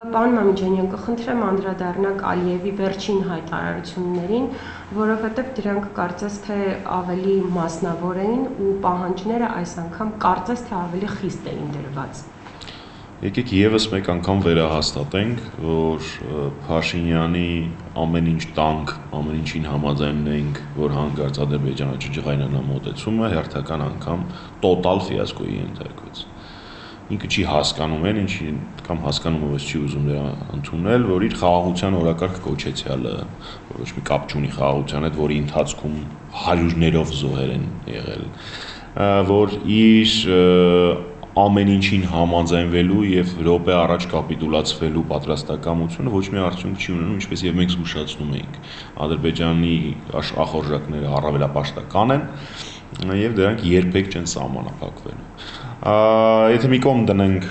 Պանո Մամիջանյան, կխնդրեմ անդրադառնանք Ալիևի վերջին հայտարարություններին, որովհետև դրանք կարծես թե ավելի մասնավոր էին ու պահանջները այս անգամ կարծես թե ավելի խիստ էին դրված։ Եկեք եւս մեկ անգամ վերահաստատենք, որ Փաշինյանի ամեն ինչ տանք, ամեն ինչին համաձայնն էինք, որ հանգարց Ադրբեջանը ջղայնանա մոտեցումը հերթական անգամ տոտալ ֆիասկոյի ենթարկվեց։ Ինքը չի հասկանում են, ինչի կամ հասկանում ովս չի ուզում դրա ընդունել, որ իր խաղաղության օրակարգ կոչեցյալը, որ ոչ մի կապ չունի խաղաղության հետ, որի ընթացքում հարյուրներով զոհեր են եղել, որ իր ամեն ինչին համաձայնվելու եւ րոպե առաջ կապիտուլացվելու պատրաստակամությունը ոչ մի արդյունք չի ունենում, ինչպես եւ մենք զուշացնում էինք։ Ադրբեջանի ախորժակները առավելապաշտական են եւ դրանք երբեք չեն սահմանափակվելու։ Եթե մի կողմ դնենք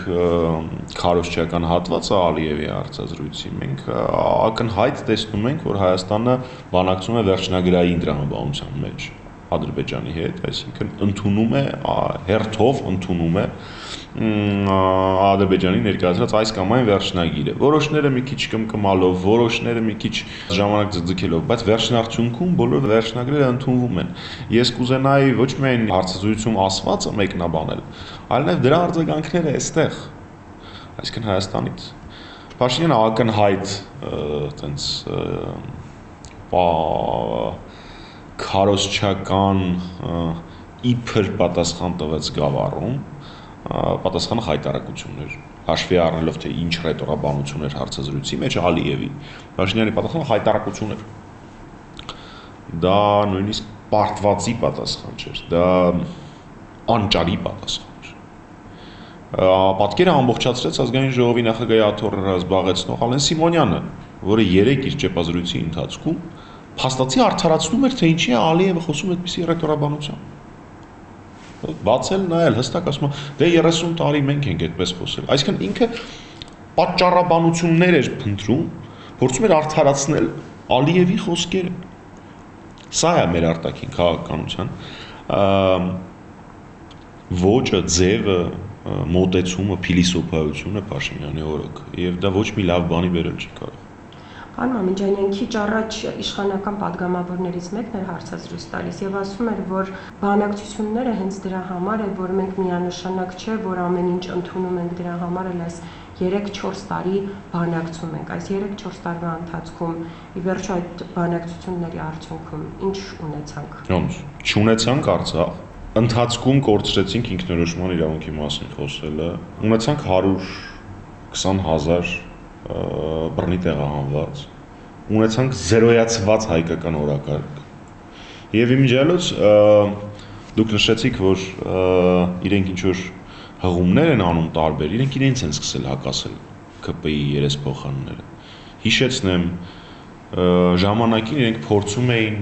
քարոզչական հատվածը Ալիևի արձազրույցի, մենք ակնհայտ տեսնում ենք, որ Հայաստանը բանակցում է վերջնագրային դրամաբանության մեջ Ադրբեջանի հետ, այսինքն ընդունում է հերթով ընդունում է Ադրբեջանի ներկայացրած այս կամ այն վերջնագիրը, որոշները մի քիչ կմկմալով, որոշները մի քիչ ժամանակ ձգձգելով, բայց վերջնարդյունքում բոլոր վերջնագրերը ընդունվում են։ Ես կուզենայի ոչ միայն հարցազրույցում ասվածը մեկնաբանել, այլ նաև դրա արձագանքները այստեղ, այսինքն Հայաստանից։ Փաշինյանը ակնհայտ տենց քարոզչական իբր պատասխան տվեց գավառում, պատասխանը հայտարարություններ, հաշվի առնելով թե ինչ ռետորաբանություն էր հարցազրույցի մեջ Ալիևի, Փաշինյանի պատասխանը հայտարարություններ։ Դա նույնիսկ պարտվածի պատասխան չէր, դա անճարի պատասխան էր։ Պատկերը ամբողջացրեց ազգային ժողովի նախագահի աթոռը զբաղեցնող Ալեն Սիմոնյանը, որը երեք իր ճեպազրույցի ընթացքում փաստացի արդարացնում էր, թե ինչի է Ալիևը խոսում այդպիսի ռետորաբանությամբ։ Բացել նայել հստակ ասում է դե 30 տարի մենք ենք այդպես խոսել, այսինքն ինքը պատճառաբանություններ էր փնտրում, փորձում էր արդարացնել Ալիևի խոսքերը։ Սա է մեր արտաքին քաղաքականության ոճը, ձևը, մոտեցումը, փիլիսոփայությունը Փաշինյանի օրոք, եւ դա ոչ մի լավ բանի վերել չի կարող։ Պանո Մամիջանյան քիչ առաջ իշխանական պատգամավորներից մեկն էր հարցազրույց տալիս եւ ասում էր, որ բանակցությունները հենց դրա համար է, որ մենք միանշանակ չէ, որ ամեն ինչ ընդունում ենք, դրա համար էլ այս 3-4 տարի բանակցում ենք։ Այս 3-4 տարվա ընթացքում ի վերջո այդ բանակցությունների արդյունքում ինչ ունեցանք։ Ոնց չունեցանք Արցախ, ընթացքում կորցրեցինք ինքնորոշման իրավունքի մասին խոսելը, ունեցանք 120,000 բռնի տեղահանված, ունեցանք զերոյացված հայկական օրակարգ։ Եվ իմիջիալոց դուք նշեցիք, որ իրենք ինչ-որ հղումներ են անում տարբեր, իրենք իրենց են սկսել հակասել ԿՊ-ի երեսփոխանները։ Հիշեցնեմ, ժամանակին իրենք փորձում էին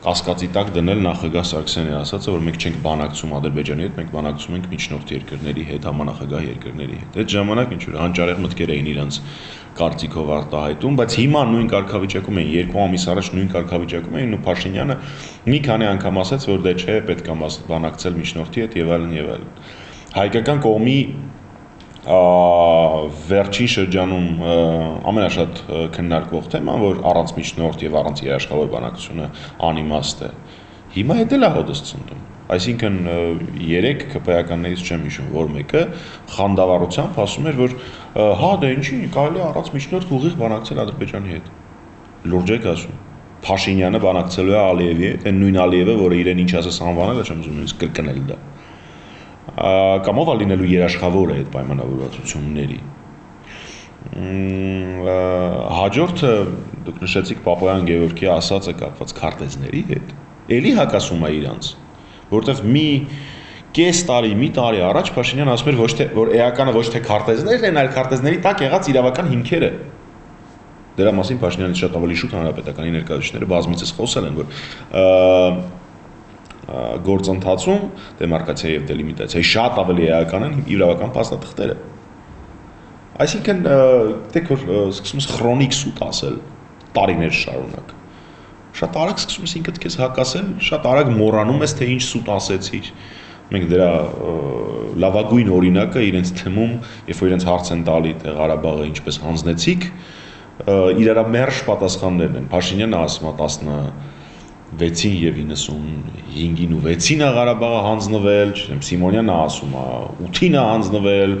կասկածի տակ դնել նախագահ Սարգսյանի ասածը, որ մենք չենք բանակցում Ադրբեջանի հետ, մենք բանակցում ենք միջնորդ երկրների հետ, համանախագահ երկրների հետ։ Այդ ժամանակ ինչ որ հանճարեղ մտքեր էին իրանց կարծիքով արտահայտում, բայց հիմա նույն կարգավիճակում են, 2 ամիս առաջ նույն կարգավիճակում էին ու Փաշինյանը մի քանի անգամ ասաց, որ դե չէ, պետք է բանակցել միջնորդի հետ եւ այլն եւ այլն։ Հայկական կողմի վերջին շրջանում ամենաշատ քննարկվող թեման, որ առանց միջնորդ եւ առանց երաշխավոր բանակցությունը անիմաստ է։ Հիմա է դե լահոդս ցնդում։ Այսինքն 3 ԿՊ-ականներից չեմ հիշում, որ մեկը խանդավառությամբ ասում էր, որ հա դա ինչի, կարելի է առանց միջնորդ ուղիղ բանակցել Ադրբեջանի հետ։ Լուրջեք ասում։ Փաշինյանը բանակցելու է Ալիևի հետ, այն նույն Ալիևը, որը իրեն ինչ ասես անվանել, չեմ ուզում ինձ կրկնել դա։ Կամ ով լինելու երաշխավոր է այդ պայմանավորվածությունների։ Հաջորդը դուք նշեցիք Պապոյան Գևորգի ասածը կապված քարտեզների հետ, էլի հակասում է իրանց, որտեվ մի կես տարի, մի տարի առաջ Փաշինյանը ասում էր, որ էականը ոչ թե քարտեզներն են, այլ քարտեզների տակ եղած իրավական հիմքերը։ Դրա մասին Փաշինյանից շատ ավելի շուտ հանրապետականի ներկայացուցիչները բազմիցս խոսել են, որ գործընթացում դեմարկացիա եւ դելիմիտացիա շատ ավելի էական են իրավական փաստաթղթերը։ Այսինքն դեք որ սկսում ես քրոնիկ սուտ ասել տարիներ շարունակ, շատ արագ սկսում ես ինքդ քեզ հակասել, շատ արագ մոռանում ես, թե ինչ սուտ ասեցիր, Մենք դրա լավագույն օրինակը իրենց թեմում, երբ որ իրենց հարց են տալի թե Ղարաբաղը ինչպես հանձնեցիք, իրարա մերժ պատասխաններն են։ Փաշինյանն ասում է 16-ին եւ 95-ին ու 6-ին է Ղարաբաղը հանձնվել, չեմ Սիմոնյանն ասում է 8-ին է հանձնվել,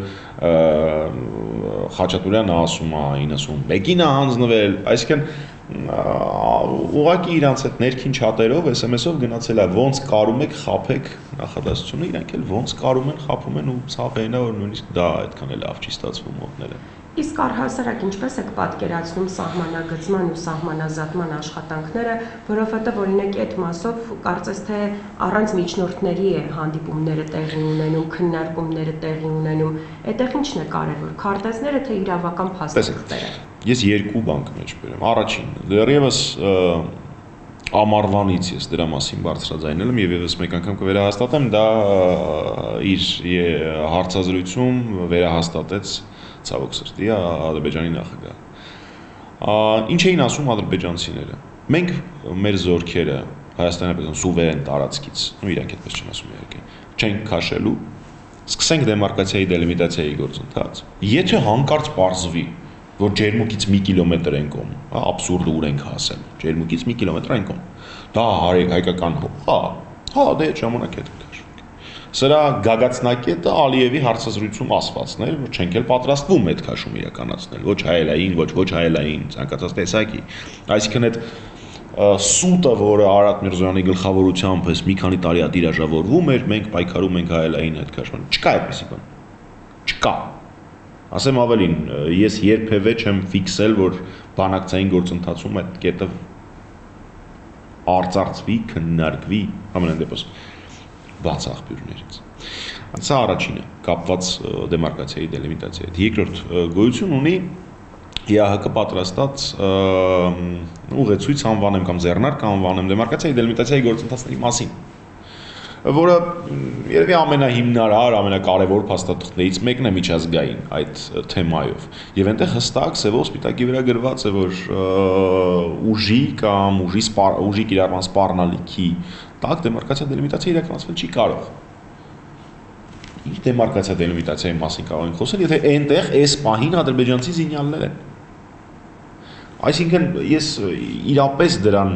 Խաչատուրյանն ասում է 91-ին է հանձնվել, այսինքն ուղղակի իրանց այդ ներքին չաթերով SMS-ով գնացել է ոնց կարում եք խափեք նախադասությունը իրանք էլ ոնց կարում են խափում են ու ցավերն է որ նույնիսկ դա այդքան էլ ավ չի ստացվում մոտները իսկ առհասարակ ինչպես եք պատկերացնում սահմանագծման ու սահմանազատման աշխատանքները որովհետև օրինակ այդ մասով կարծես թե առանց միջնորդների է հանդիպումները տեղի ունենում քննարկումները տեղի ունենում այդտեղ ի՞նչն է կարևոր քարտեզները թե իրավական փաստերը Ես երկու բանկ մեջ բերեմ։ Առաջին, դեռևս ամառվանից ես դրա մասին բարձրաձայնել եմ եւ եւս մեկ անգամ կվերահաստատեմ, դա իր հարցազրույցում վերահաստատեց ցավոք սրտի Ադրբեջանի նախագահը։ Ինչ էին ասում ադրբեջանցիները։ Մենք մեր զորքերը Հայաստանի պետական սուվերեն տարածքից, ու իրանք այդպես չեն ասում իհարկե, չենք քաշելու, սկսենք դեմարկացիայի դելիմիտացիայի գործընթաց։ Եթե հանկարծ բարձվի որ ջերմուկից 1 կիլոմետր ենք ում, աբսուրդ ուր ենք հասել, ջերմուկից 1 կիլոմետր ենք ում, դա հայկական հա, դե ժամանակ է դրաշվեք, սրա գագացնակետը Ալիևի հարցազրույցում ասվածն էր, որ չենք էլ պատրաստվում այդ քաշում իրականացնել, ոչ հայելային, ոչ հայելային, ցանկացած տեսակի, այսինքն այդ սուտը, որը Արադ Միրզոյանի գլխավորությամբ էս մի քանի տարի է դիրաժավորվում էր, մենք պայքարում ենք հայելային այդ քաշման, չկա այդպիսի բան, չկա Ասեմ ավելին, ես երբևէ չեմ ֆիքսել, որ բանակցային գործընթացում այդ կետը արծարծվի, քննարկվի, ամենայն դեպս բաց աղբյուրներից։ Սա առաջինը, կապված դեմարկացիայի դելիմիտացիայի հետ։ Երկրորդ գոյություն ունի ԵԱՀԿ պատրաստած ուղեցույց անվանեմ կամ ձեռնարկ անվանեմ դեմարկացիայի դելիմիտացիայի գործընթացների մասին։ Որը երևի ամենահիմնարար, ամենակարևոր փաստաթղթերից մեկն է միջազգային այդ թեմայով։ Եվ այնտեղ հստակ սևով սպիտակի վրա գրված է, որ ուժի կամ ուժի կիրառման սպառնալիքի տակ դեմարկացիա դելիմիտացիա իրականացվել չի կարող։ Ինչ դեմարկացիա դելիմիտացիայի մասին կարող ենք խոսել, եթե այնտեղ այս պահին ադրբեջանցի զինյալներ են։ Այսինքն ես իրապես դրան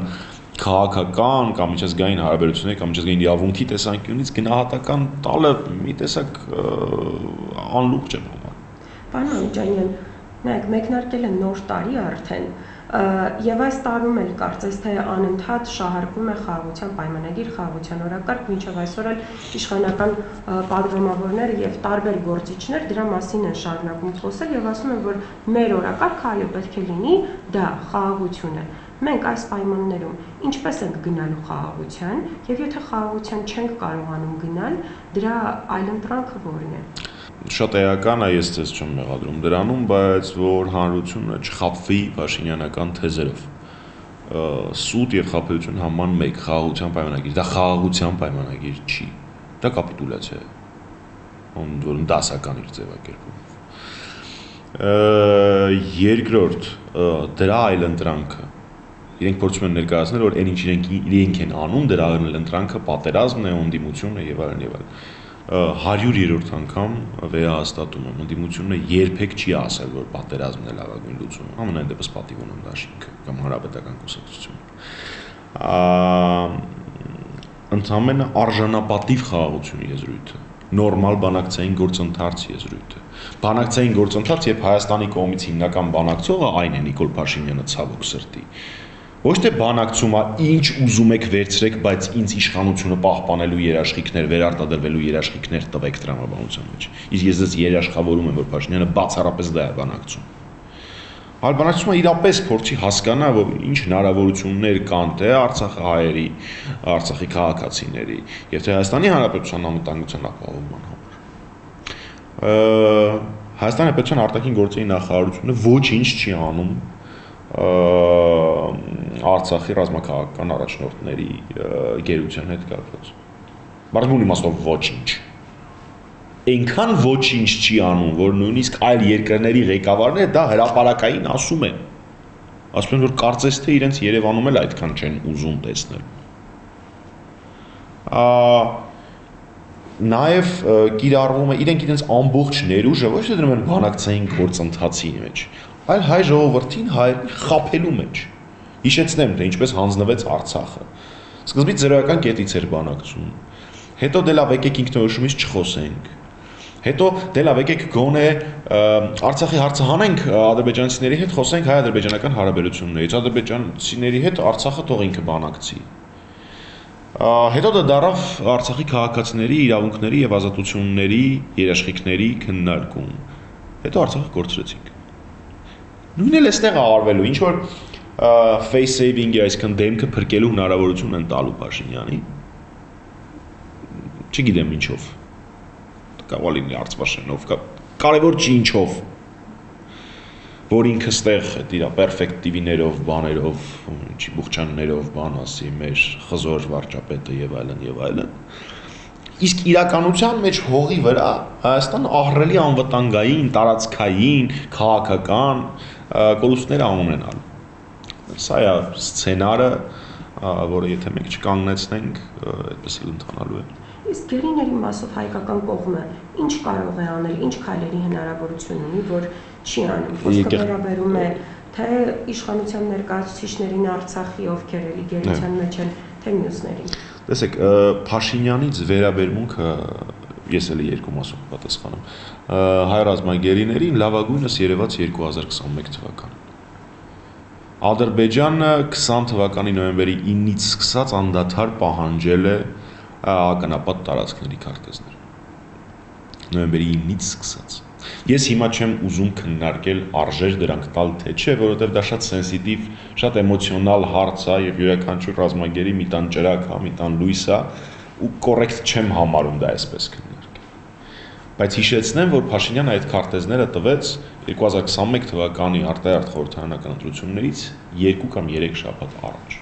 քաղաքական կամ միջազգային հարաբերությունների կամ միջազգային իրավունքի տեսանկյունից գնահատական տալը մի տեսակ անլուղ չեմ համարում։ Պանո Մամիջանյան, նայեք, մեկնարկել է նոր տարի արդեն, եւ այս տարում էլ կարծես թե անընդհատ շահարկվում է խաղաղության պայմանագիր, խաղաղության օրակարգ, մինչեւ այսօր էլ իշխանական պատգամավորները եւ տարբեր գործիչներ դրա մասին են շարունակում խոսել եւ ասում են, որ մեր օրակարգը այո պետք է լինի դա խաղաղություն է։ Մենք այս պայմաններում ինչպես ենք գնալու խաղաղության եւ եթե խաղաղության չենք կարողանում գնալ, դրա այլընտրանքը որն է։ Շատ էական է, ես ցես չեմ մեղադրում դրանում, բայց որ հանրությունը չխափվի Փաշինյանական թեզերով։ Սուտ եւ խափելիություն համան մեկ խաղաղության պայմանագիր, դա խաղաղության պայմանագիր չի։ Դա կապիտուլյացիա է։ Ոնց որ դասական իր ձևակերպում։ Երկրորդ դրա այլընտրանքը Իրենք փորձում են ներկայացնել, որ այն ինչ իրենք են անում, դրա ընտրանքը պատերազմն է, ընդդիմությունը եւ այլն եւ այլն։ 100-րդ անգամ վերահաստատում եմ, ընդդիմությունը երբեք չի ասել, որ պատերազմն է լավագույն լուծումը, ամենայն դեպս պատիվ ունեմ դաշինքը կամ հանրապետական կուսակցությունը։ Ընդհանրապես արժանապատիվ խաղաղություն եզրույթը, նորմալ բանակցային գործընթաց եզրույթը։ Բանակցային գործընթաց, երբ Հայաստանի կողմից հիմնական բանակցողը այն է Նիկոլ Փաշինյանը ցավոք սրտի Ոչ թե բանակցում է ինչ ուզում եք վերցրեք, բայց ինձ իշխանությունը պահպանելու երաշխիքներ, վերարտադրվելու երաշխիքներ տվեք տրամաբանության մեջ։ Իսկ ես դες երաշխավորում եմ, որ Փաշինյանը բացառապես դա է բանակցում։ Այլ բանակցումը իրապես փորձի հասկանա, որ ինչ հնարավորություններ կան թե Արցախի հայերի, Արցախի քաղաքացիների եւ թե Հայաստանի Հանրապետության անվտանգության ապահովման համար։ Հայաստանի Հանրապետության արտաքին գործերի նախարարությունը ոչինչ չի անում Արցախի ռազմաքաղաքական առաջնորդների գերության հետ կապված։ Բարձր իմաստով ոչինչ։ Այնքան ոչինչ չի անում, որ նույնիսկ այլ երկրների ղեկավարները դա հրապարակային ասում են։ Ասում են, որ կարծես թե իրենց Երևանում էլ այդքան չեն ուզում տեսնել։ Նաև կիրառվում է իրենք իրենց ամբողջ ներուժը ոչ թե դնում են բանակցային գործընթացի մեջ, այլ հայ ժողովրդին խաբելու մեջ։ Հիշեցնեմ, թե ինչպես հանձնվեց Արցախը։ Սկզբից զրոյական կետից էր բանակցում։ Հետո դե լավ եկեք ինքնորոշումից չխոսենք։ Հետո դե լավ եկեք գոնե Արցախի հարցը հանենք ադրբեջանցիների հետ, խոսենք հայ-ադրբեջանական հարաբերություններից, ադրբեջանցիների հետ Արցախը թող ինքը բանակցի։ Հետո դա դարավ Արցախի քաղաքացիների իրավունքների եւ ազատությունների երաշխիքների քննարկում։ Հետո Արցախը կորցրեցինք։ Նույնն էլ էստեղ արվելու, ինչ որ face saving-ի, այսինքն դեմքը փրկելու հնարավորություն են տալու Փաշինյանի։ Չգիտեմ ինչով։ Կարող լինի Արցախանով, կարևոր չի ինչով։ Որ ինքը ստեղ իր perfect TV-ներով, բաներով, ինչի բուխչաններով, բան ասի, մեր խզոր վարչապետը եւ այլն եւ այլն։ Իսկ իրականության մեջ հողի վրա Հայաստան ահռելի անվտանգային, տարածքային, քաղաքական կորուստներ ունենալ։ Սա է սցենարը, որը եթե մենք չկանգնեցնենք, այդպես էլ ընթանալու է։ Իսկ գերիների մասով հայկական կողմը ինչ կարող է անել, ինչ քայլերի հնարավորություն ունի, որ չի անում, ոսկը վերաբերում է թե իշխանության ներկայացուցիչներին Արցախի, ովքեր էլի գերության մեջ են, թե մյուսներին։ Տեսեք, Փաշինյանից վերաբերմունքը ես էլի երկու մասով պատասխանեմ։ Հայ ռազմագերիներին լավագույնս երևաց 2021 թվականին։ Ադրբեջանը 20 թվականի նոյեմբերի 9-ից սկսած անդադար պահանջել է ականապատ տարածքների քարտեզներ նոյեմբերի 9-ից սկսած։ Ես հիմա չեմ ուզում քննարկել արժեր դրանք տալ թե չէ, որովհետև դա շատ սենսիտիվ, շատ էմոցիոնալ հարց է եւ յուրաքանչյուր ռազմագերի մի տան ճրակ է, մի տան լույս է ու կոռեկտ չեմ համարում դա այսպես քննարկել։ Բայց հիշեցնեմ, որ Փաշինյանը այդ քարտեզները տվեց 2021 թվականի արտահերթ խորհրդարանական ընտրություններից 2 կամ 3 շաբաթ առաջ։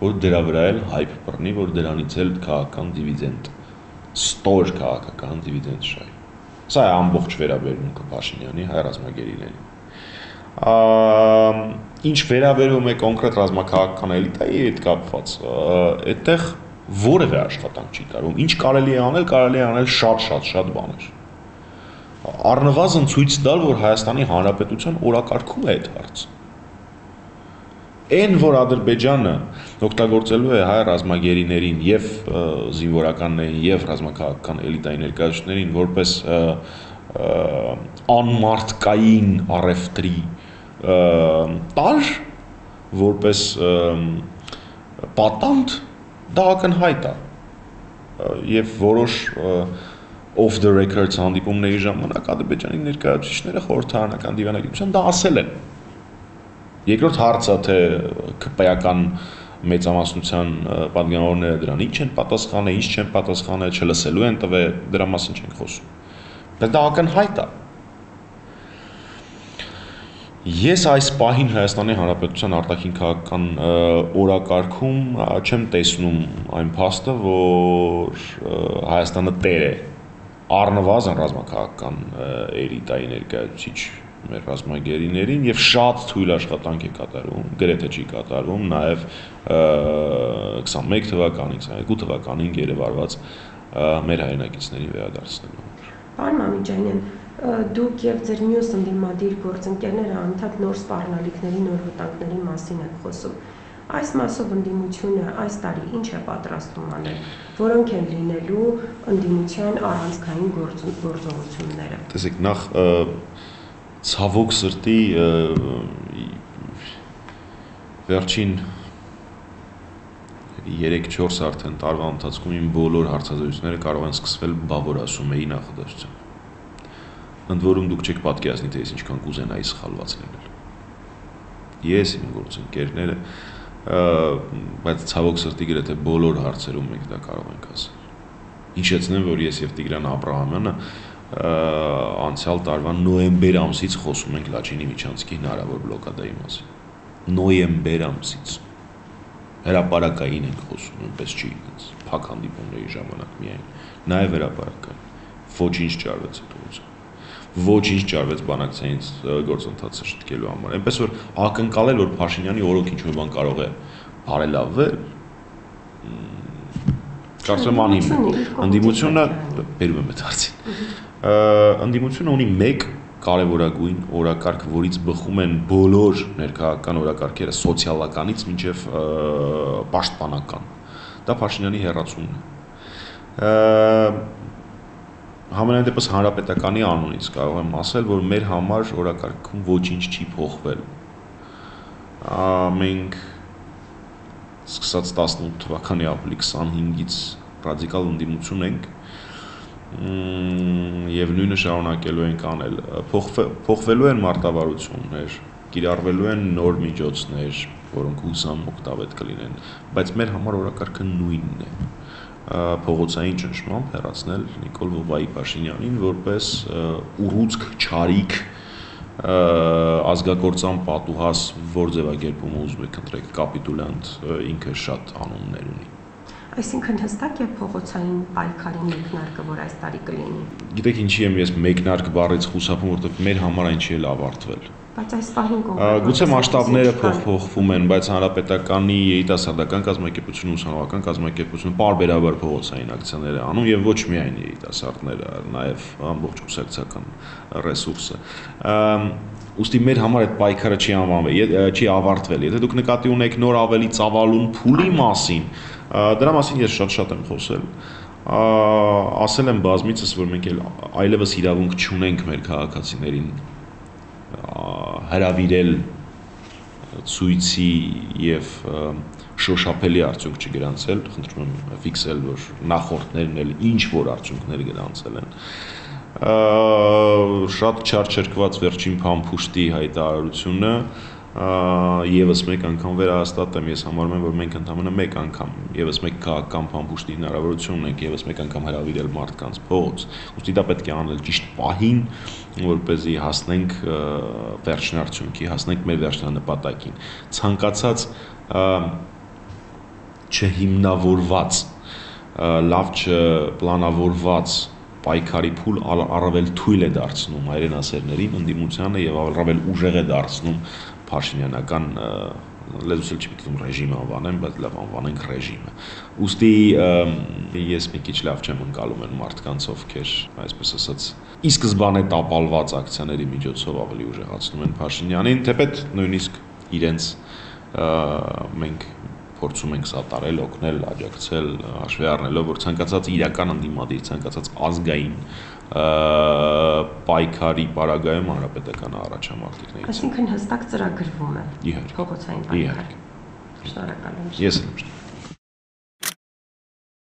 Որ դրա վրա էլ հայփ բռնի, որ դրանից էլ քաղաքական դիվիդենդ, ստոր քաղաքական դիվիդենդ շայ։ Սա է ամբողջ վերաբերմունքը Փաշինյանի հայ ռազմագերիներին։ Ինչ վերաբերում է կոնկրետ ռազմաքաղաքական էլիտայի հետ կապված, այդտեղ որևէ աշխատանք չի կարում։ Ինչ կարելի է անել շատ բաներ։ Առնվազն ցույց տալ, որ Հայաստանի Հանրապետության օրակարգում է այդ հարցը։ Այն, որ Ադրբեջանը օգտագործելու է հայ ռազմագերիներին եւ զինվորականներին եւ ռազմաքաղաքական էլիտայի ներկայացուցիչներին որպես անմարդկային առևտրի տար, որպես պատանդ, դա ակնհայտ է։ Եվ որոշ off the records հանդիպումների ժամանակ Ադրբեջանի ներկայացուցիչները խորհրդարանական դիվանագիտության դա ասել են։ Երկրորդ հարցը, թե ԿՊ-ական մեծամասնության պատգամավորները դրան ինչ են պատասխանել, ինչ չեն պատասխանել, չլսելու են տվել, դրա մասին չենք խոսում։ Բայց դա ակնհայտ է։ Ես այս պահին Հայաստանի Հանրապետության արտաքին քաղաքական օրակարգում չեմ տեսնում այն փաստը, որ Հայաստանը տեր է առնվազն ռազմաքաղաքական էլիտայի ներկայացուցիչ մեր ռազմագերիներին եւ շատ թույլ աշխատանք է կատարում, գրեթե չի կատարվում, նաեւ 21 թվականին, 22 թվականին գերեվարված մեր հայրենակիցների վերադարձնելու։ Պանո Մամիջանյան, դուք եւ ձեր մյուս ընդդիմադիր գործընկերները անդադ նոր սպառնալիքների, նոր վտանգների մասին եք խոսում։ Այս մասով ընդդիմությունը այս տարի ինչ է պատրաստում անել, որոնք են լինելու ընդդիմության առանցքային գործողությունները։ Տեսեք, նախ ցավոք սրտի վերջին 3-4 արդեն տարվա ընթացքում իմ բոլոր հարցազրույցները կարող են սկսվել բավոր ասում էի նախադասությամբ։ Ընդ որում դուք չեք պատկերացնի, թե ես ինչքան կուզենայի սխալված լինել։ Ես իմ գործընկերները, բայց ցավոք սրտի գրեթե բոլոր հարցերում մենք դա կարող ենք ասել։ Հիշեցնեմ, որ ես եւ Տիգրան Աբրահամյանը անցյալ տարվա նոյեմբեր ամսից խոսում ենք Լաչինի միջանցքի հնարավոր բլոկադայի մասին։ Նոյեմբեր ամսից հրապարակային ենք խոսում, այնպես չի փակ հանդիպումների ժամանակ միայն, նաև հրապարակային։ Ոչինչ չարվեց հետողությամբ։ Ոչինչ չարվեց բանակցային գործընթացը շտկելու համար։ Այնպես որ ակնկալել, որ Փաշինյանի օրոք ինչ-որ բան կարող է բարելավվել, Կարծում անհիմն է։ Ընդդիմությունը բերում է մտածին։ Ընդդիմությունը ունի մեկ կարևորագույն օրակարգ, որից բխում են բոլոր ներքաղաքական օրակարգերը, սոցիալականից մինչև պաշտպանական։ Դա Փաշինյանի հեռացումն է։ Համենայնդեպս հանրապետականի անունից կարող եմ ասել, որ մեր համար օրակարգում ոչինչ չի փոխվել։ Մենք սկսած 18 թվականի ապրիլի 25-ից ռադիկալ ընդդիմություն ենք եւ նույնը շարունակելու ենք անել։ Փոխվելու են մարտավարություններ, կիրառվելու են նոր միջոցներ, որոնք հուսամ օգտավետ կլինեն, բայց մեր համար օրակարգը նույնն է։ Փողոցային ճնշմամբ հեռացնել Նիկոլ Բոբայի Փաշինյանին որպես ուռուցք, չարիք, ազգագործան պատուհաս, որ ձևակերպում ուզում եք ընտրեք, կապիտուլյանտ ինքը շատ անուններ ունի։ Այսինքն հստակ է փողոցային պայքարի մեկնարկը, որ այս տարի կլինի։ Գիտեք ինչի եմ ես մեկնարկ բառից խուսափում, որովհետև մեր համար այն չի էլ ավարտվել։ Բայց այս պահին կողմը գուցե մասշտաբները փոխվում են, բայց հանրապետականի երիտասարդական կազմակերպությունը, ուսանողական կազմակերպությունը բարբերաբար փողոցային ակցիաներ է անում եւ ոչ միայն երիտասարդները, նաեւ ամբողջ ուսակցական ռեսուրսը։ Ուստի մեր համար այդ պայքարը չի անվանվել, չի ավարտվել։ Եթե դուք նկատի ունեք նոր ավելի ծավալուն փուլի մասին, դրա մասին ես շատ-շատ եմ խոսել։ Ասել եմ բազմիցս, որ մենք այլևս իրավունք չունենք մեր քաղաքացիներին հրավիրել ցույցի եւ շոշափելի արդյունք չգրանցել, խնդրում եմ ֆիքսել, որ նախորդներն էլ ինչ որ արդյունքներ գրանցել են։ Շատ չարչերկված վերջին փամփուշտի հայտարարությունը եւս մեկ անգամ վերահաստատեմ, ես համարում եմ, որ մենք ընդամենը մեկ անգամ եւս մեկ քաղաքական փամփուշտի հնարավորություն ունենք եւս մեկ անգամ հրավիրել մարդկանց փողոց։ Ուստի դա պետք է անել ճիշտ պահին, որպեսզի հասնենք վերջնարդյունքի, հասնենք մեր վերջնանպատակին։ Ցանկացած չհիմնավորված, լավ չպլանավորված պայքարի փուլ առավել թույլ է դարձնում հայրենասերներին, ընդդիմությանը եւ առավել ուժեղ է դարձնում Փաշինյանական, լեզուս էլ չպիտի ռեժիմ անվանեմ, բայց լավ անվանենք ռեժիմը։ Ուստի ես մի քիչ լավ չեմ ընկալում այն մարդկանց, ովքեր, այսպես ասած, ի սկզբանե տապալված ակցիաների միջոցով ավելի ուժեղացնում են Փաշինյանին, թեպետ նույնիսկ իրենց մենք փորձում ենք սատարել, օգնել, աջակցել, հաշվի առնելով, որ ցանկացած իրական ընդդիմադիր, ցանկացած ազգային պայքարի պարագայում հանրապետականը առաջամարտիկն է։ Այսինքն հստակ ծրագրվում է։ Իհարկե։ Փողոցային պայքար։ Շնորհակալ եմ։ Ես եմ։